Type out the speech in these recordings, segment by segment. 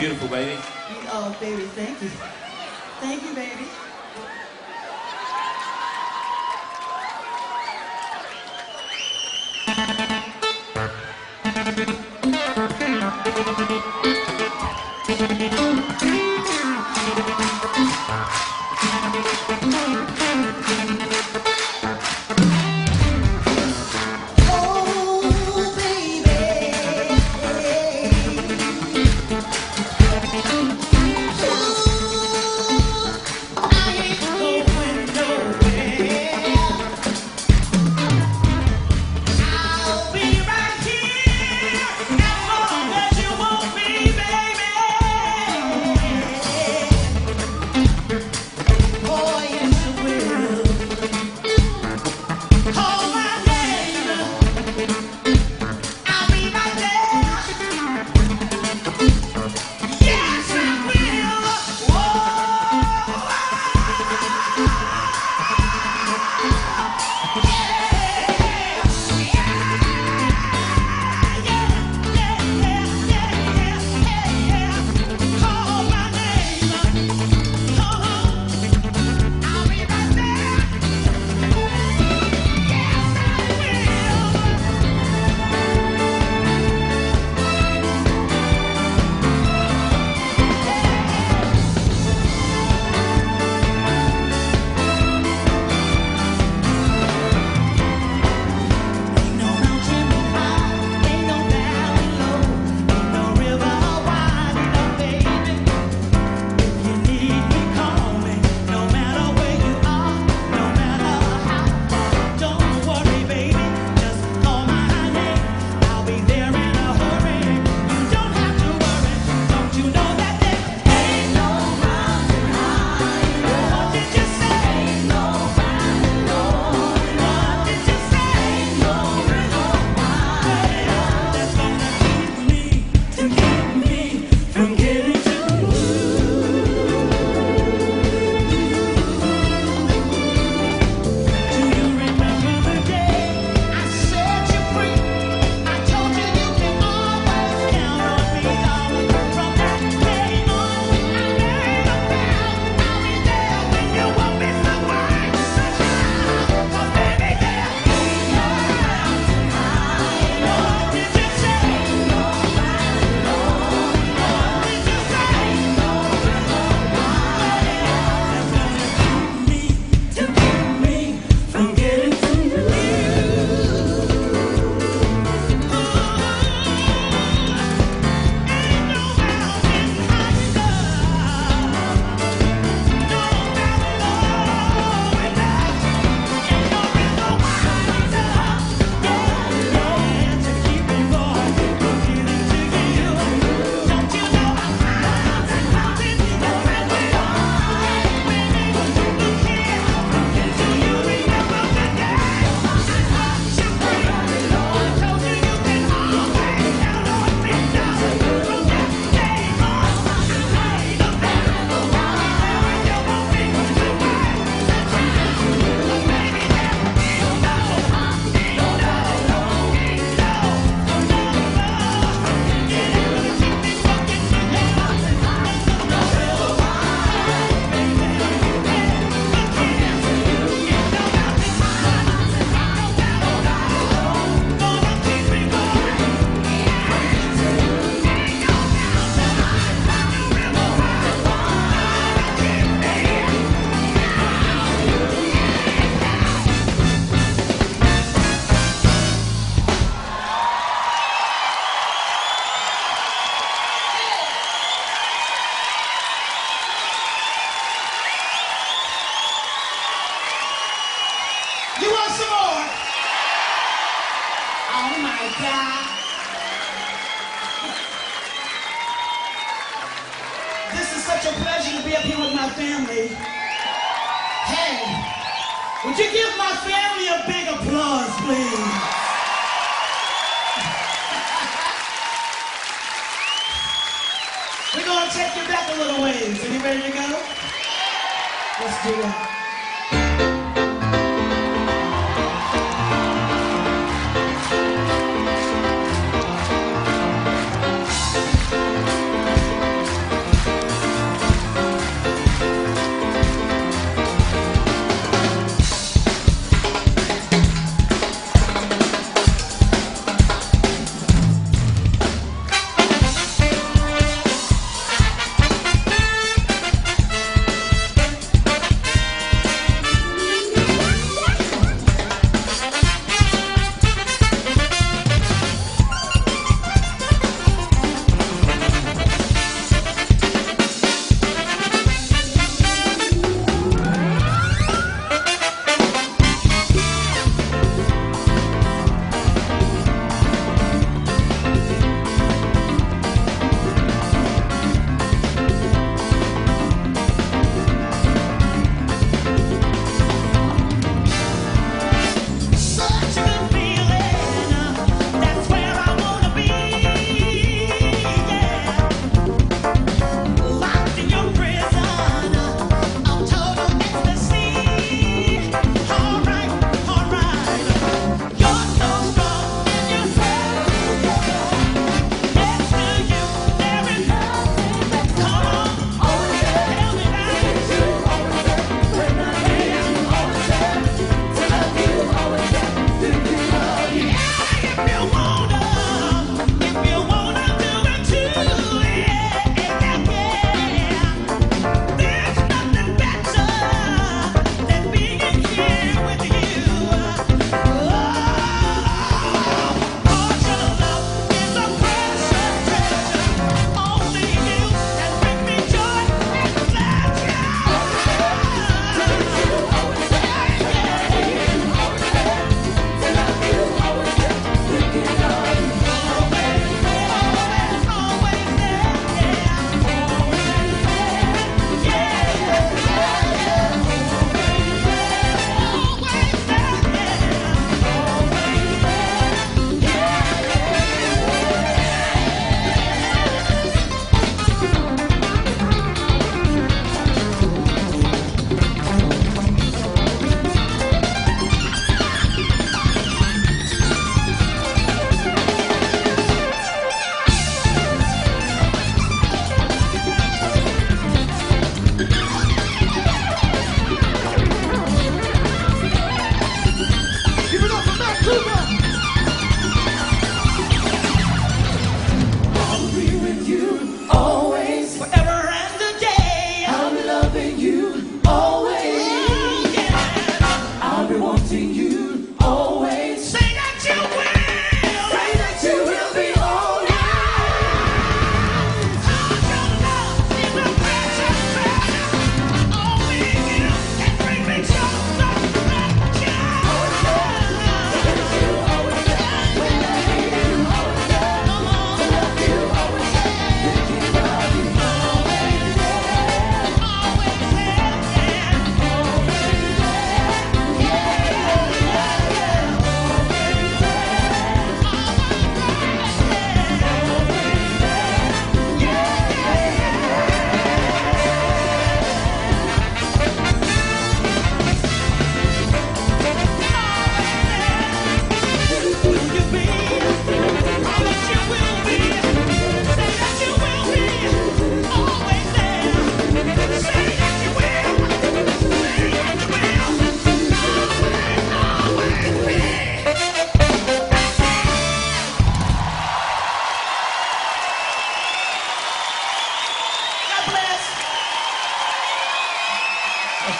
beautiful, baby. Oh, baby, thank you. Thank you, baby.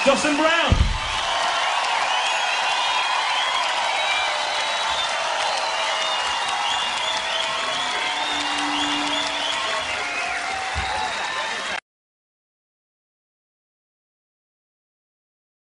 Jocelyn Brown.